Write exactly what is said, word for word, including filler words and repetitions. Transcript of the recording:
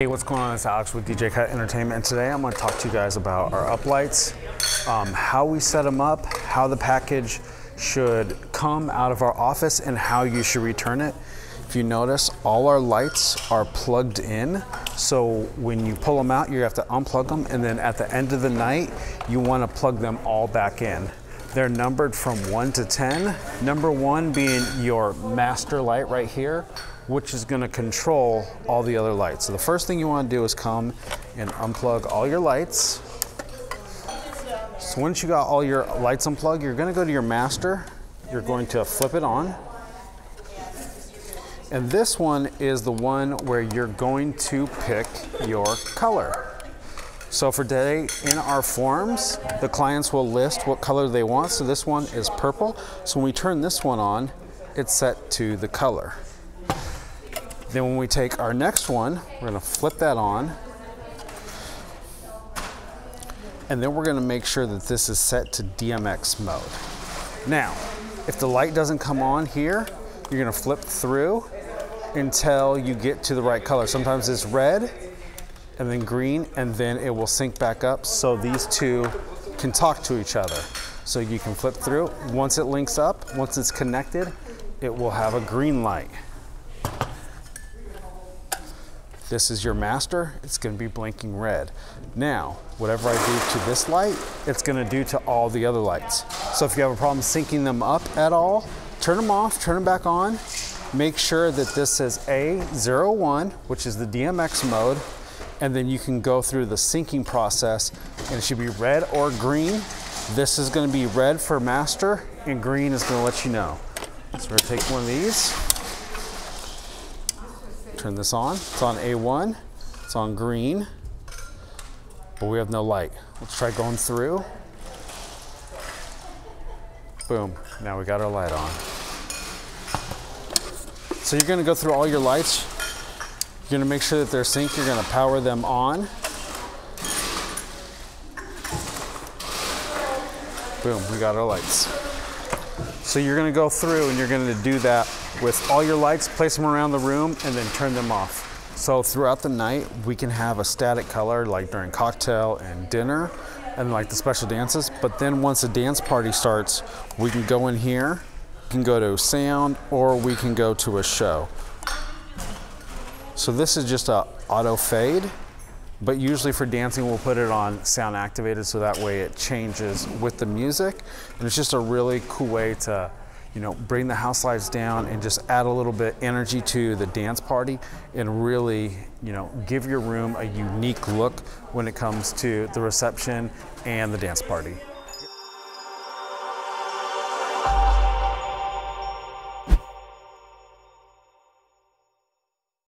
Hey, what's going on? It's Alex with D J Cut Entertainment, and today I'm going to talk to you guys about our uplights, um, how we set them up, how the package should come out of our office, and how you should return it. If you notice, all our lights are plugged in, so when you pull them out, you have to unplug them, and then at the end of the night, you want to plug them all back in. They're numbered from one to ten. Number one being your master light right here, which is gonna control all the other lights. So the first thing you wanna do is come and unplug all your lights. So once you got all your lights unplugged, you're gonna go to your master. You're going to flip it on. And this one is the one where you're going to pick your color. So for today, in our forms, the clients will list what color they want. So this one is purple. So when we turn this one on, it's set to the color. Then when we take our next one, we're gonna flip that on. And then we're gonna make sure that this is set to D M X mode. Now, if the light doesn't come on here, you're gonna flip through until you get to the right color. Sometimes it's red, and then green, and then it will sync back up so these two can talk to each other. So you can flip through. Once it links up, once it's connected, it will have a green light. This is your master, it's gonna be blinking red. Now, whatever I do to this light, it's gonna do to all the other lights. So if you have a problem syncing them up at all, turn them off, turn them back on. Make sure that this says A zero one, which is the D M X mode, and then you can go through the syncing process, and it should be red or green. This is gonna be red for master, and green is gonna let you know. So we're gonna take one of these, turn this on, it's on A one, it's on green, but we have no light. Let's try going through. Boom, now we got our light on. So you're gonna go through all your lights. You're gonna make sure that they're synced. You're gonna power them on. Boom, we got our lights. So you're gonna go through and you're gonna do that with all your lights, place them around the room, and then turn them off. So throughout the night, we can have a static color, like during cocktail and dinner, and like the special dances. But then once the dance party starts, we can go in here, we can go to sound, or we can go to a show. So this is just a auto fade, but usually for dancing, we'll put it on sound activated so that way it changes with the music. And it's just a really cool way to, you know, bring the house lights down and just add a little bit energy to the dance party and really, you know, give your room a unique look when it comes to the reception and the dance party.